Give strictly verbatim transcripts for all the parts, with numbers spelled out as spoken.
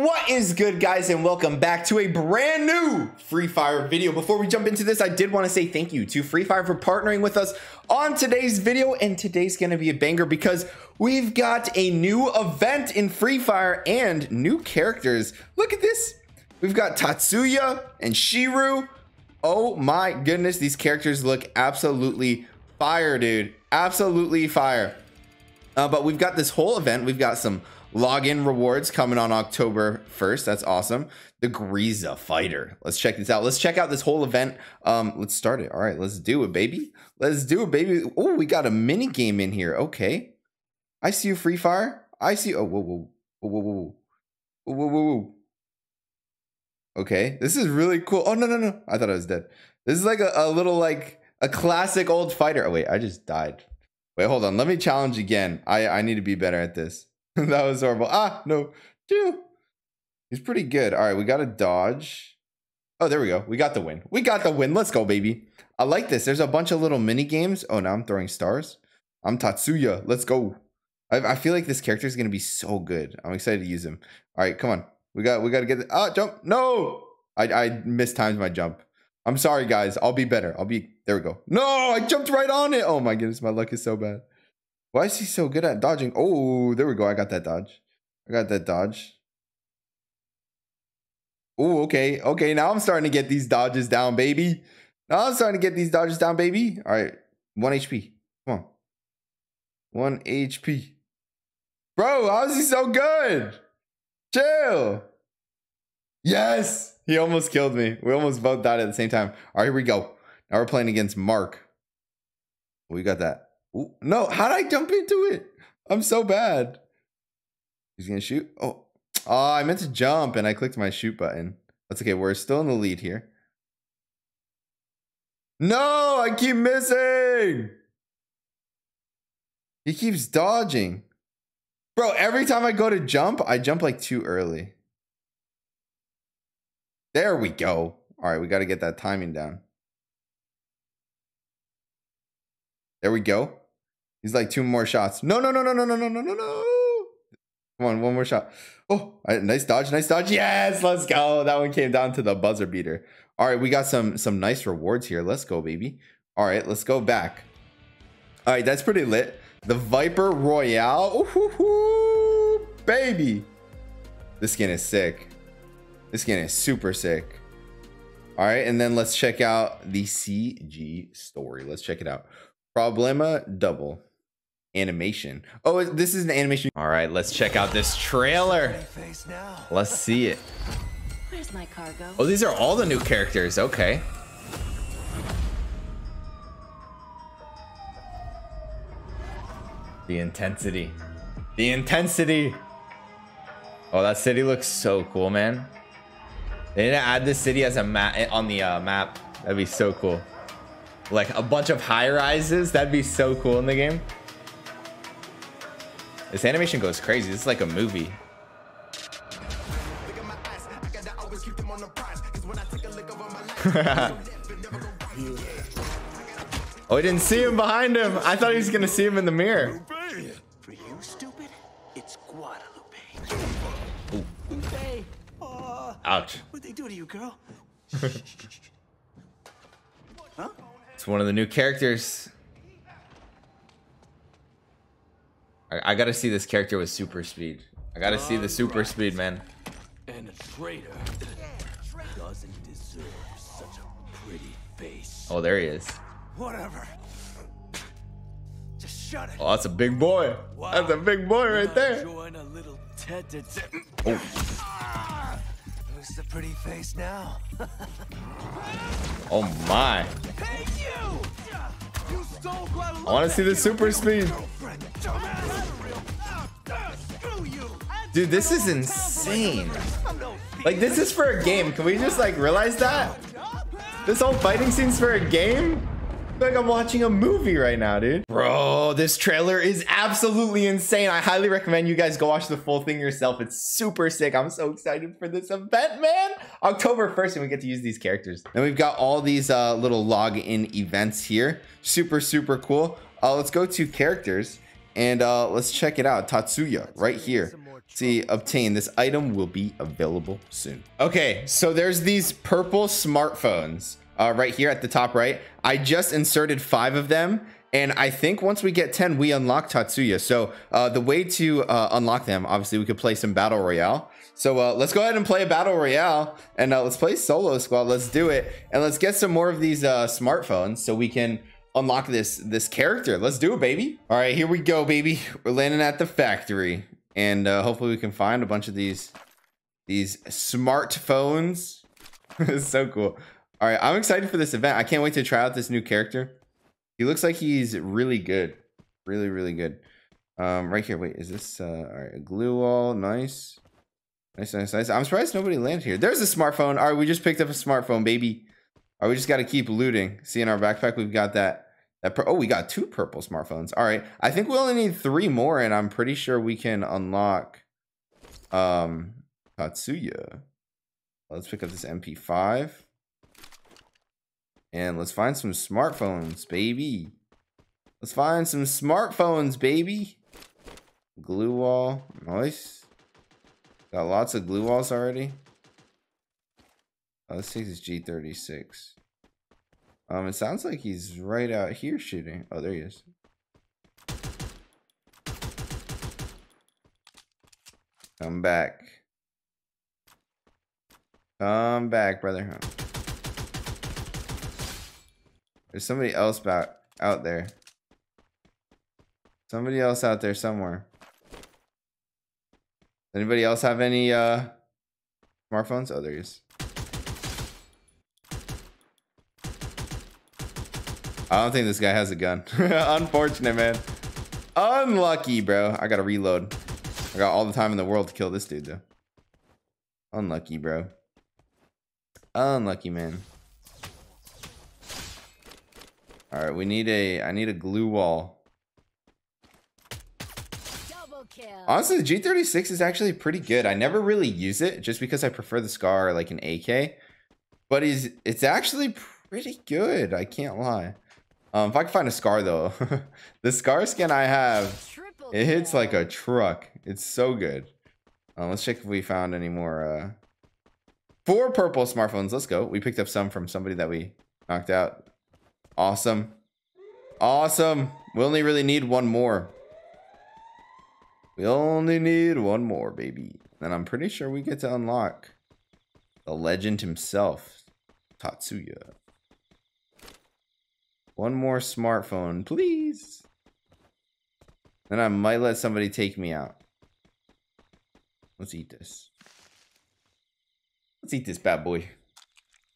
What is good, guys, and welcome back to a brand new Free Fire video. Before we jump into this, I did want to say thank you to Free Fire for partnering with us on today's video, and today's going to be a banger because we've got a new event in Free Fire and new characters. Look at this. We've got Tatsuya and Shiru. Oh my goodness, these characters look absolutely fire, dude. Absolutely fire. Uh, but we've got this whole event. We've got some login rewards coming on October first. That's awesome. The Grisa fighter. Let's check this out. Let's check out this whole event. Um, let's start it. All right, let's do it, baby. Let's do it, baby. Oh, we got a mini game in here. Okay. I see you, Free Fire. I see. Oh, whoa, whoa, whoa, whoa, whoa, whoa, whoa, whoa, whoa. Okay, this is really cool. Oh, no, no, no. I thought I was dead. This is like a, a little, like a classic old fighter. Oh, wait, I just died. Wait, hold on. Let me challenge again. I, I need to be better at this. That was horrible. Ah, no. He's pretty good. All right, we got a dodge. Oh, there we go. We got the win. We got the win. Let's go, baby. I like this. There's a bunch of little mini games. Oh, now I'm throwing stars. I'm Tatsuya. Let's go. I, I feel like this character is going to be so good. I'm excited to use him. All right, come on. We got we got to get the... Ah, jump. No. I, I mistimed my jump. I'm sorry, guys. I'll be better. I'll be... There we go. No, I jumped right on it. Oh, my goodness. My luck is so bad. Why is he so good at dodging? Oh, there we go. I got that dodge. I got that dodge. Oh, okay. Okay, now I'm starting to get these dodges down, baby. Now I'm starting to get these dodges down, baby. All right. one H P. Come on. one H P. Bro, how is he so good? Chill. Yes. He almost killed me. We almost both died at the same time. All right, here we go. Now we're playing against Mark. We got that. Ooh, no, how did I jump into it? I'm so bad. He's gonna shoot. Oh, oh, I meant to jump and I clicked my shoot button. That's okay. We're still in the lead here. No, I keep missing. He keeps dodging. Bro, every time I go to jump, I jump like too early. There we go. All right, we got to get that timing down. There we go. He's like two more shots. No, no, no, no, no, no, no, no, no, no. Come on, one more shot. Oh, right, nice dodge, nice dodge. Yes, let's go. That one came down to the buzzer beater. All right, we got some some nice rewards here. Let's go, baby. All right, let's go back. All right, that's pretty lit. The Viper Royale. Ooh, hoo, hoo, baby. This skin is sick. This skin is super sick. All right, and then let's check out the C G story. Let's check it out. Problema double animation. Oh, this is an animation. All right, let's check out this trailer. Let's see it. Where's my cargo? Oh, these are all the new characters. Okay. The intensity. The intensity. Oh, that city looks so cool, man. They need to add this city as a map on the uh, map. That'd be so cool. Like a bunch of high rises. That'd be so cool in the game. This animation goes crazy. This is like a movie. Oh, I didn't see him behind him. I thought he was going to see him in the mirror. For you, stupid, it's Guadalupe. Hey, uh, ouch. What'd they do to you, girl? Huh? It's one of the new characters. I, I gotta see this character with super speed. I gotta see the super speed, man. And a traitor doesn't deserve such a pretty face. Oh, there he is. Whatever. Just shut it. Oh, that's a big boy. Wow. That's a big boy right there. A little oh. Ah! Who's the pretty face now? Oh my. Hey, you. You stole I want to see the super speed. Dude, this is insane. Like, this is for a game. Can we just like realize that? This whole fighting scene's for a game? I feel like I'm watching a movie right now, dude. Bro, this trailer is absolutely insane. I highly recommend you guys go watch the full thing yourself. It's super sick. I'm so excited for this event, man. October first, and we get to use these characters. And we've got all these uh, little login events here. Super, super cool. Uh, let's go to characters and uh, let's check it out. Tatsuya right here. See, obtain. This item will be available soon. Okay, so there's these purple smartphones uh, right here at the top right. I just inserted five of them. And I think once we get ten, we unlock Tatsuya. So uh, the way to uh, unlock them, obviously, we could play some Battle Royale. So uh, let's go ahead and play a Battle Royale. And uh, let's play Solo Squad. Let's do it. And let's get some more of these uh, smartphones so we can unlock this, this character. Let's do it, baby. All right, here we go, baby. We're landing at the factory. And uh, hopefully we can find a bunch of these, these smartphones. This is so cool. All right, I'm excited for this event. I can't wait to try out this new character. He looks like he's really good. Really, really good. Um, right here. Wait, is this... Uh, all right, a glue wall. Nice. Nice, nice, nice. I'm surprised nobody landed here. There's a smartphone. All right, we just picked up a smartphone, baby. All right, we just got to keep looting. See, in our backpack, we've got that... that oh, we got two purple smartphones. All right. I think we only need three more, and I'm pretty sure we can unlock um, Tatsuya. Let's pick up this M P five. And let's find some smartphones, baby. Let's find some smartphones, baby. Glue wall. Nice. Got lots of glue walls already. Oh, let's take this G thirty-six. Um, it sounds like he's right out here shooting. Oh, there he is. Come back. Come back, brother. There's somebody else back out there. Somebody else out there somewhere. Anybody else have any uh, smartphones? Oh, there he is. I don't think this guy has a gun. Unfortunate, man. Unlucky, bro. I gotta reload. I got all the time in the world to kill this dude, though. Unlucky, bro. Unlucky, man. All right, we need a, I need a glue wall. Honestly, the G thirty-six is actually pretty good. I never really use it just because I prefer the SCAR or like an A K. But it's, it's actually pretty good. I can't lie. Um, if I can find a SCAR though. The SCAR skin I have, it hits like a truck. It's so good. Um, let's check if we found any more. Uh... Four purple smartphones. Let's go. We picked up some from somebody that we knocked out. Awesome. Awesome. We only really need one more. We only need one more, baby. And I'm pretty sure we get to unlock the legend himself, Tatsuya. One more smartphone, please. Then I might let somebody take me out. Let's eat this. Let's eat this bad boy.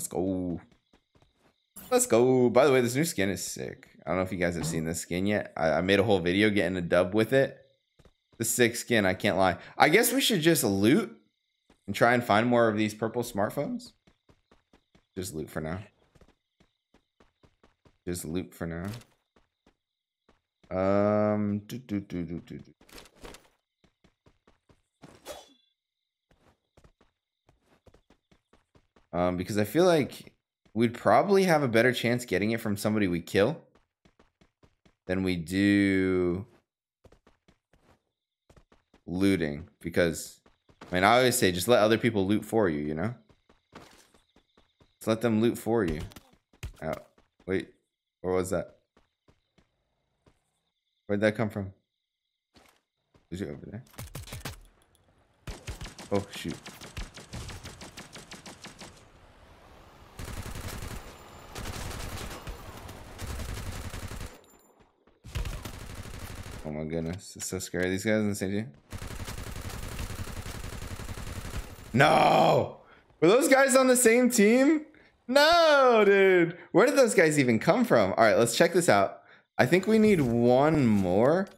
Let's go. Let's go. By the way, this new skin is sick. I don't know if you guys have seen this skin yet. I, I made a whole video getting a dub with it. The sick skin, I can't lie. I guess we should just loot and try and find more of these purple smartphones. Just loot for now. Just loot for now. Um, do, do, do, do, do, do. Um, because I feel like we'd probably have a better chance getting it from somebody we kill than we do looting. Because, I mean, I always say just let other people loot for you, you know? Just let them loot for you. Ow. Wait, what was that? Where'd that come from? Was it over there? Oh, shoot. Oh my goodness, it's so scary. These guys in the same team. No! Were those guys on the same team? No, dude. Where did those guys even come from? All right, let's check this out. I think we need one more.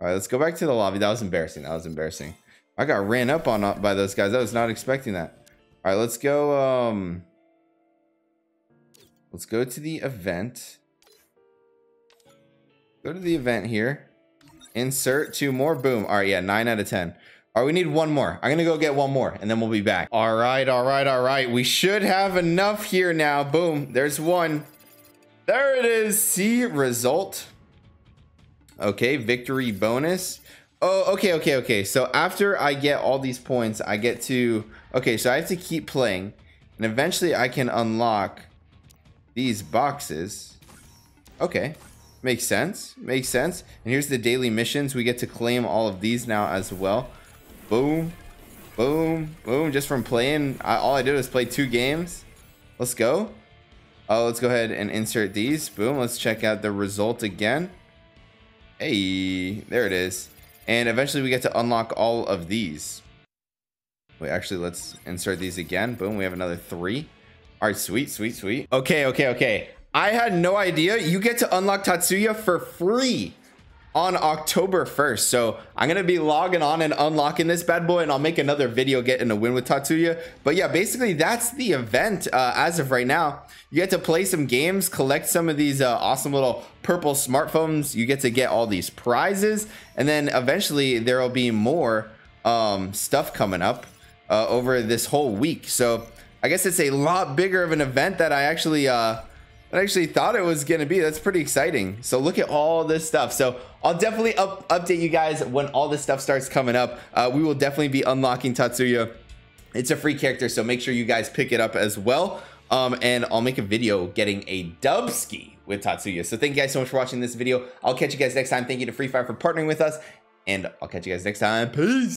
All right, let's go back to the lobby. That was embarrassing. That was embarrassing. I got ran up on by those guys. I was not expecting that. All right, let's go. Um, let's go to the event. Go to the event here. Insert two more. Boom. All right, yeah, nine out of ten. All right, we need one more. I'm gonna go get one more and then we'll be back. All right, all right, all right. We should have enough here now. Boom, there's one. There it is. See result. Okay, victory bonus. Oh, okay, okay, okay. So after I get all these points, I get to... Okay, so I have to keep playing. And eventually I can unlock these boxes. Okay. Makes sense. Makes sense. And here's the daily missions. We get to claim all of these now as well. Boom. Boom. Boom. Just from playing. I, all I did was play two games. Let's go. Oh, let's go ahead and insert these. Boom. Let's check out the result again. Hey. There it is. And eventually we get to unlock all of these. Wait, actually, let's insert these again. Boom, we have another three. All right, sweet, sweet, sweet. Okay, okay, okay. I had no idea. You get to unlock Tatsuya for free on October first. So I'm going to be logging on and unlocking this bad boy, and I'll make another video getting a win with Tatsuya. But yeah, basically, that's the event uh, as of right now. You get to play some games, collect some of these uh, awesome little purple smartphones. You get to get all these prizes, and then eventually there will be more um, stuff coming up uh, over this whole week. So I guess it's a lot bigger of an event that I actually... Uh, I actually thought it was going to be. That's pretty exciting. So look at all this stuff. So I'll definitely up, update you guys when all this stuff starts coming up. Uh, we will definitely be unlocking Tatsuya. It's a free character, so make sure you guys pick it up as well. Um, and I'll make a video getting a dubski with Tatsuya. So thank you guys so much for watching this video. I'll catch you guys next time. Thank you to Free Fire for partnering with us. And I'll catch you guys next time. Peace.